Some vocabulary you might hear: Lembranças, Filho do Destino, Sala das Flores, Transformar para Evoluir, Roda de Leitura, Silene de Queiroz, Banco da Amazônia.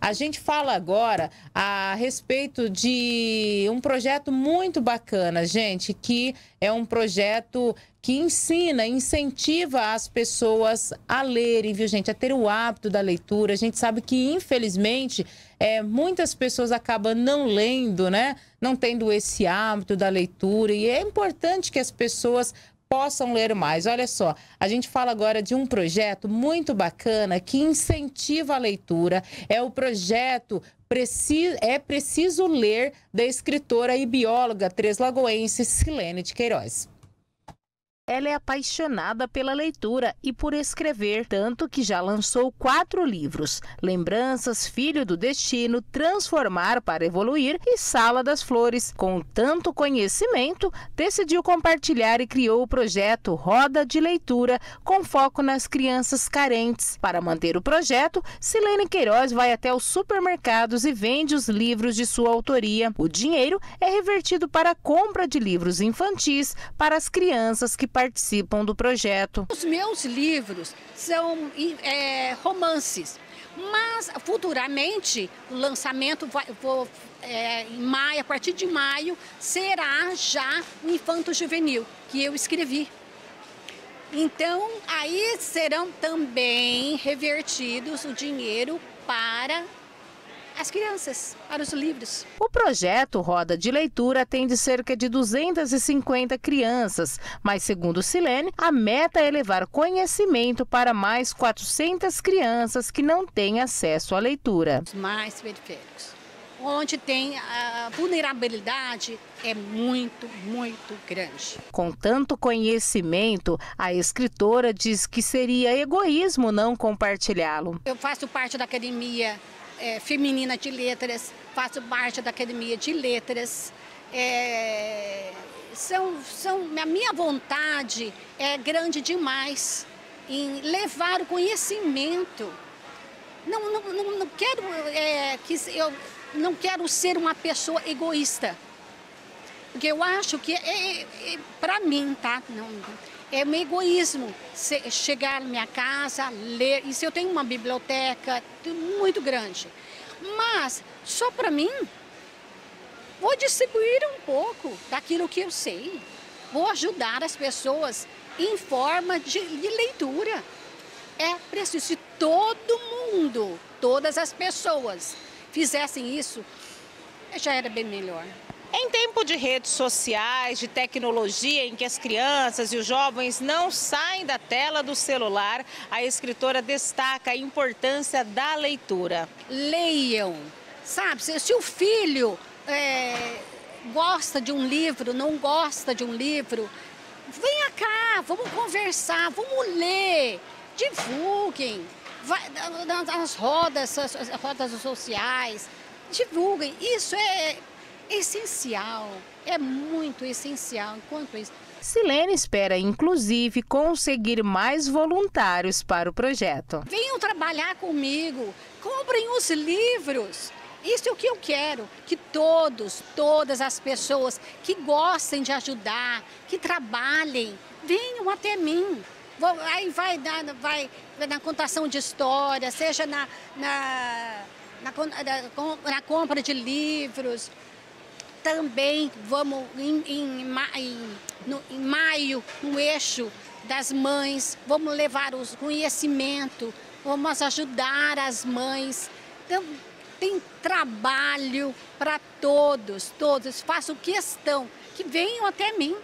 A gente fala agora a respeito de um projeto muito bacana, gente, que é um projeto que ensina, incentiva as pessoas a lerem, viu, gente? A ter o hábito da leitura. A gente sabe que, infelizmente, muitas pessoas acabam não lendo, né? Não tendo esse hábito da leitura. E é importante que as pessoas possam ler mais. Olha só, a gente fala agora de um projeto muito bacana que incentiva a leitura. É o projeto Preciso Ler, da escritora e bióloga treslagoense Silene de Queiroz. Ela é apaixonada pela leitura e por escrever, tanto que já lançou 4 livros: Lembranças, Filho do Destino, Transformar para Evoluir e Sala das Flores. Com tanto conhecimento, decidiu compartilhar e criou o projeto Roda de Leitura, com foco nas crianças carentes. Para manter o projeto, Silene Queiroz vai até os supermercados e vende os livros de sua autoria. O dinheiro é revertido para a compra de livros infantis para as crianças que participam do projeto. Os meus livros são romances, mas futuramente o lançamento em maio, a partir de maio, será já o Infanto Juvenil, que eu escrevi. Então, aí serão também revertidos o dinheiro para as crianças, para os livros. O projeto Roda de Leitura atende cerca de 250 crianças, mas, segundo Silene, a meta é levar conhecimento para mais 400 crianças que não têm acesso à leitura. Os mais periféricos, onde tem a vulnerabilidade, é muito, muito grande. Com tanto conhecimento, a escritora diz que seria egoísmo não compartilhá-lo. Eu faço parte da academia feminina de letras, faço parte da academia de letras. A minha vontade é grande demais em levar o conhecimento. Eu não quero ser uma pessoa egoísta, porque eu acho que para mim, tá? É um egoísmo chegar na minha casa, ler. Isso, eu tenho uma biblioteca muito grande, mas só para mim. Vou distribuir um pouco daquilo que eu sei, vou ajudar as pessoas em forma de leitura. É preciso que todo mundo, todas as pessoas fizessem isso, já era bem melhor. Em tempo de redes sociais, de tecnologia, em que as crianças e os jovens não saem da tela do celular, a escritora destaca a importância da leitura. Leiam, sabe? Se o filho gosta de um livro, não gosta de um livro, venha cá, vamos conversar, vamos ler, divulguem, nas rodas sociais, divulguem. Isso é essencial, é muito essencial enquanto isso. Silene espera, inclusive, conseguir mais voluntários para o projeto. Venham trabalhar comigo, comprem os livros. Isso é o que eu quero, que todas as pessoas que gostem de ajudar, que trabalhem, venham até mim. Aí vai na contação de histórias, seja na compra de livros. Também vamos, em maio, no eixo das mães, vamos levar os conhecimento, vamos ajudar as mães. Então, tem trabalho para todos, faço questão que venham até mim.